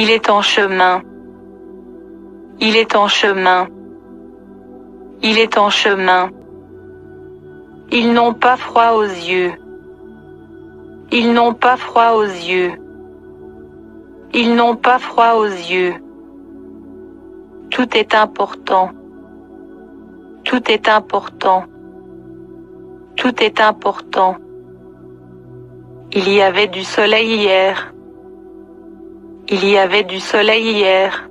Il est en chemin. Il est en chemin. Il est en chemin. Ils n'ont pas froid aux yeux. Ils n'ont pas froid aux yeux. Ils n'ont pas froid aux yeux. Tout est important. Tout est important. Tout est important. Il y avait du soleil hier. Il y avait du soleil hier.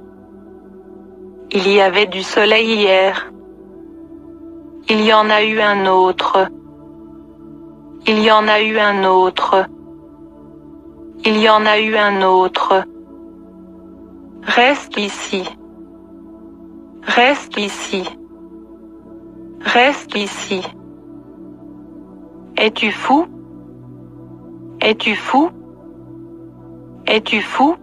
Il y avait du soleil hier. Il y en a eu un autre. Il y en a eu un autre. Il y en a eu un autre. Reste ici. Reste ici. Reste ici. Es-tu fou? Es-tu fou? Es-tu fou?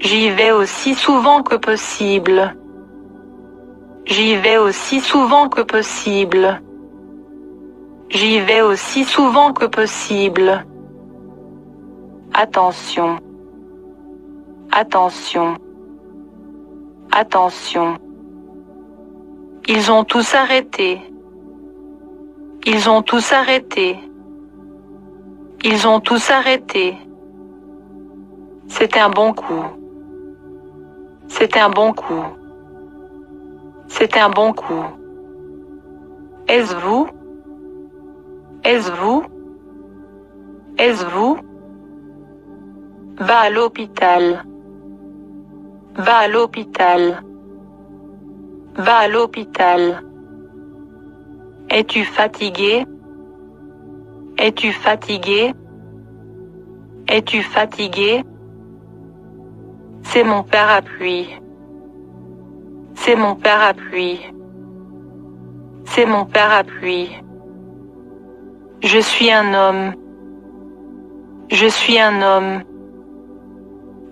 J'y vais aussi souvent que possible. J'y vais aussi souvent que possible. J'y vais aussi souvent que possible. Attention. Attention. Attention. Ils ont tous arrêté. Ils ont tous arrêté. Ils ont tous arrêté. C'est un bon coup. C'est un bon coup. C'est un bon coup. Est-ce vous? Est-ce vous? Est-ce vous? Va à l'hôpital. Va à l'hôpital. Va à l'hôpital. Es-tu fatigué? Es-tu fatigué? Es-tu fatigué? C'est mon parapluie. C'est mon parapluie. C'est mon parapluie. Je suis un homme. Je suis un homme.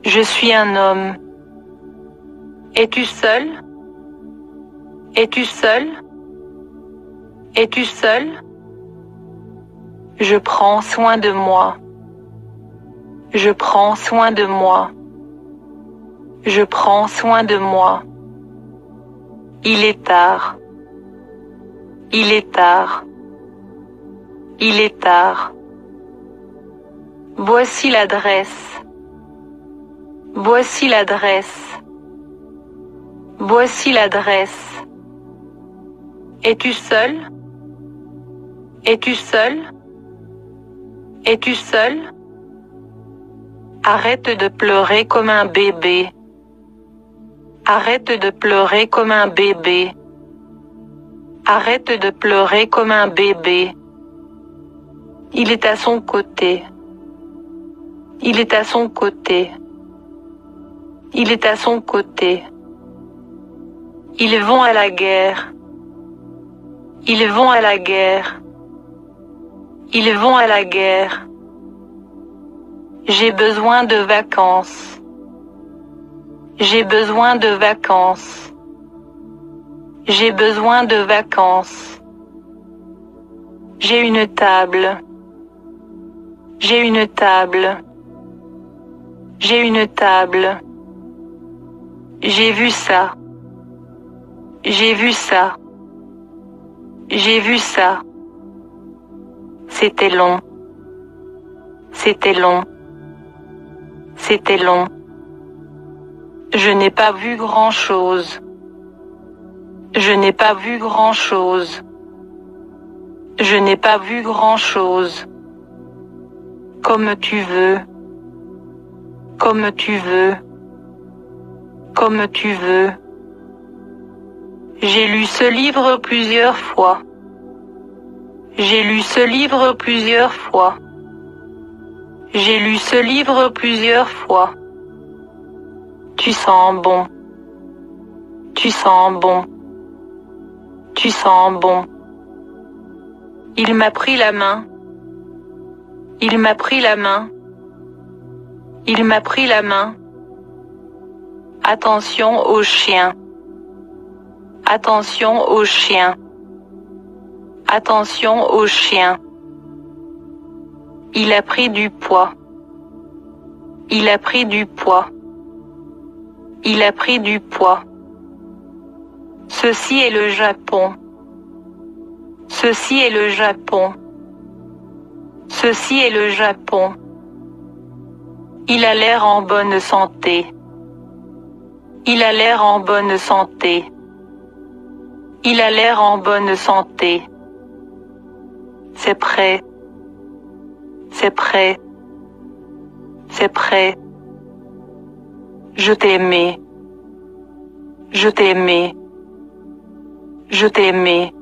Je suis un homme. Es-tu seul? Es-tu seul? Es-tu seul? Je prends soin de moi. Je prends soin de moi. Je prends soin de moi. Il est tard. Il est tard. Il est tard. Voici l'adresse. Voici l'adresse. Voici l'adresse. Es-tu seul? Es-tu seul? Es-tu seul? Arrête de pleurer comme un bébé. Arrête de pleurer comme un bébé. Arrête de pleurer comme un bébé. Il est à son côté. Il est à son côté. Il est à son côté. Ils vont à la guerre. Ils vont à la guerre. Ils vont à la guerre. J'ai besoin de vacances. J'ai besoin de vacances. J'ai besoin de vacances. J'ai une table. J'ai une table. J'ai une table. J'ai vu ça. J'ai vu ça. J'ai vu ça. C'était long. C'était long. C'était long. Je n'ai pas vu grand-chose. Je n'ai pas vu grand-chose. Je n'ai pas vu grand-chose. Comme tu veux. Comme tu veux. Comme tu veux. J'ai lu ce livre plusieurs fois. J'ai lu ce livre plusieurs fois. J'ai lu ce livre plusieurs fois. Tu sens bon. Tu sens bon. Tu sens bon. Il m'a pris la main. Il m'a pris la main. Il m'a pris la main. Attention aux chiens. Attention aux chiens. Attention aux chiens. Il a pris du poids. Il a pris du poids. Il a pris du poids. Ceci est le Japon. Ceci est le Japon. Ceci est le Japon. Il a l'air en bonne santé. Il a l'air en bonne santé. Il a l'air en bonne santé. C'est prêt. C'est prêt. C'est prêt. Je t'ai aimé. Je t'ai aimé. Je t'ai aimé.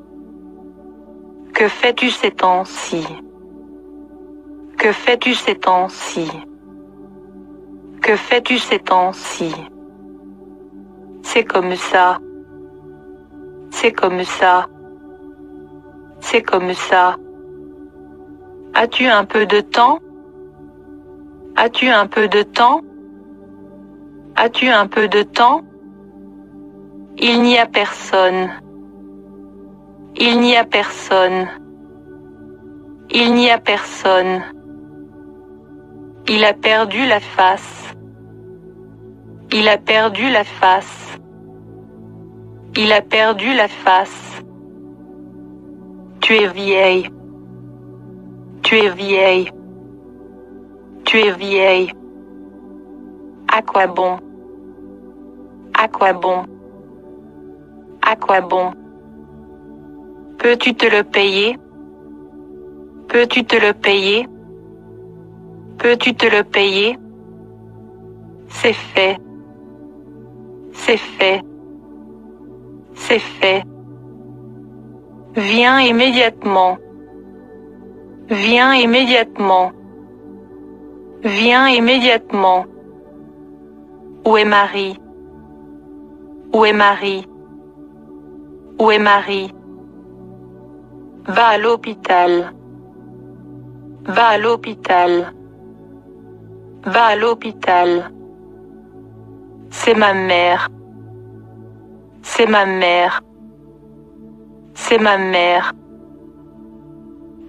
Que fais-tu ces temps-ci? Que fais-tu ces temps-ci? Que fais-tu ces temps-ci? C'est comme ça. C'est comme ça. C'est comme ça. As-tu un peu de temps? As-tu un peu de temps? As-tu un peu de temps? Il n'y a personne. Il n'y a personne. Il n'y a personne. Il a perdu la face. Il a perdu la face. Il a perdu la face. Tu es vieille. Tu es vieille. Tu es vieille. À quoi bon? À quoi bon? À quoi bon? Peux-tu te le payer? Peux-tu te le payer? Peux-tu te le payer? C'est fait. C'est fait. C'est fait. Viens immédiatement. Viens immédiatement. Viens immédiatement. Où est Marie? Où est Marie? Où est Marie? Va à l'hôpital. Va à l'hôpital. Va à l'hôpital. C'est ma mère. C'est ma mère. C'est ma mère.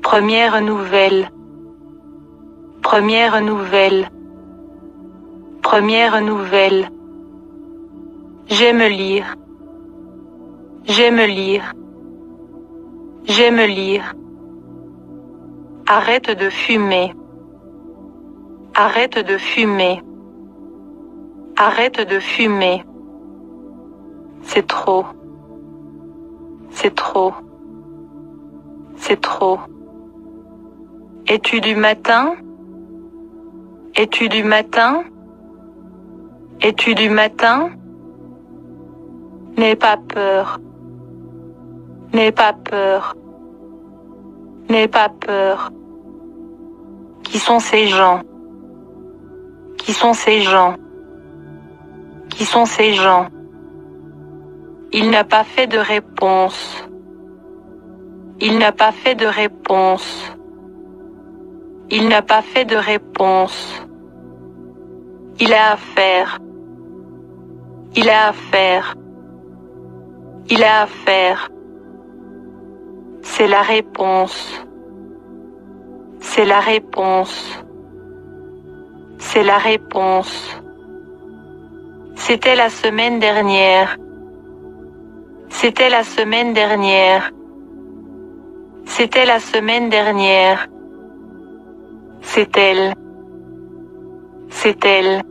Première nouvelle. Première nouvelle. Première nouvelle. J'aime lire. J'aime lire. J'aime lire. Arrête de fumer. Arrête de fumer. Arrête de fumer. C'est trop. C'est trop. C'est trop. Es-tu du matin? Es-tu du matin? Es-tu du matin? N'aie pas peur. N'aie pas peur. N'aie pas peur. Qui sont ces gens? Qui sont ces gens? Qui sont ces gens? Il n'a pas fait de réponse. Il n'a pas fait de réponse. Il n'a pas fait de réponse. Il a affaire. Il a affaire. Il a affaire. C'est la réponse. C'est la réponse. C'est la réponse. C'était la semaine dernière. C'était la semaine dernière. C'était la semaine dernière. C'est elle. C'est elle.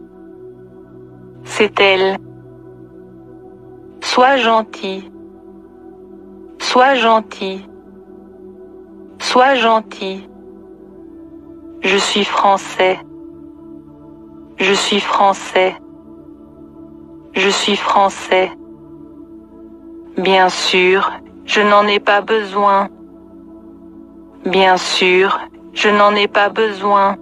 C'est elle. Sois gentil. Sois gentil. Sois gentil. Je suis français. Je suis français. Je suis français. Bien sûr, je n'en ai pas besoin. Bien sûr, je n'en ai pas besoin.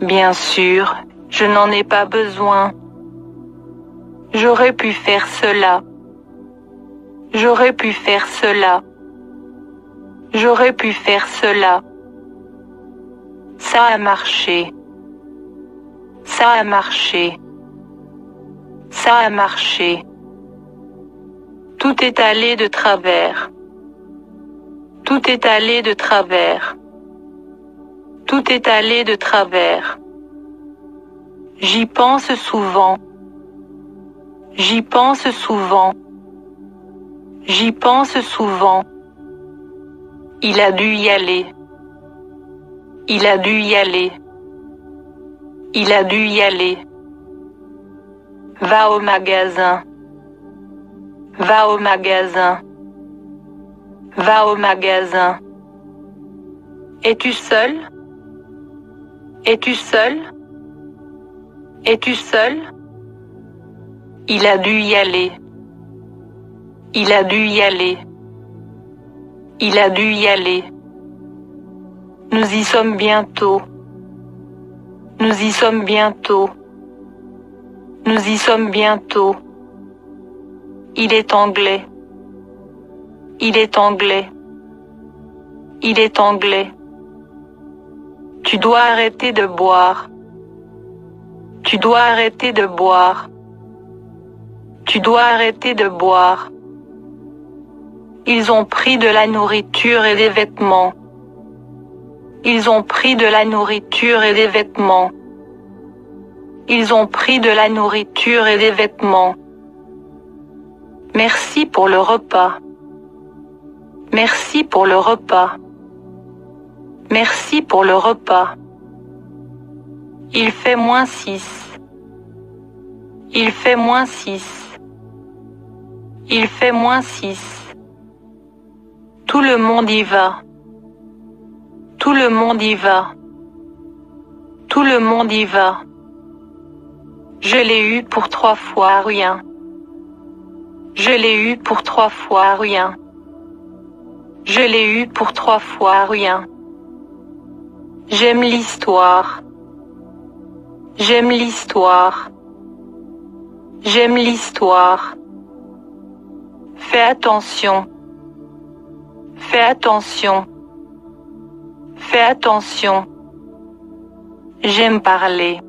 Bien sûr, je n'en ai pas besoin. J'aurais pu faire cela. J'aurais pu faire cela. J'aurais pu faire cela. Ça a marché. Ça a marché. Ça a marché. Tout est allé de travers. Tout est allé de travers. Tout est allé de travers. J'y pense souvent. J'y pense souvent. J'y pense souvent. Il a dû y aller. Il a dû y aller. Il a dû y aller. Va au magasin. Va au magasin. Va au magasin. Es-tu seul? Es-tu seul? Es-tu seul? Il a dû y aller. Il a dû y aller. Il a dû y aller. Nous y sommes bientôt. Nous y sommes bientôt. Nous y sommes bientôt. Il est anglais. Il est anglais. Il est anglais. Tu dois arrêter de boire. Tu dois arrêter de boire. Tu dois arrêter de boire. Ils ont pris de la nourriture et des vêtements. Ils ont pris de la nourriture et des vêtements. Ils ont pris de la nourriture et des vêtements. Merci pour le repas. Merci pour le repas. Merci pour le repas. Il fait -6. Il fait -6. Il fait -6. Tout le monde y va. Tout le monde y va. Tout le monde y va. Je l'ai eu pour 3 fois rien. Je l'ai eu pour 3 fois rien. Je l'ai eu pour 3 fois rien. J'aime l'histoire. J'aime l'histoire. J'aime l'histoire. Fais attention. Fais attention. Fais attention. J'aime parler.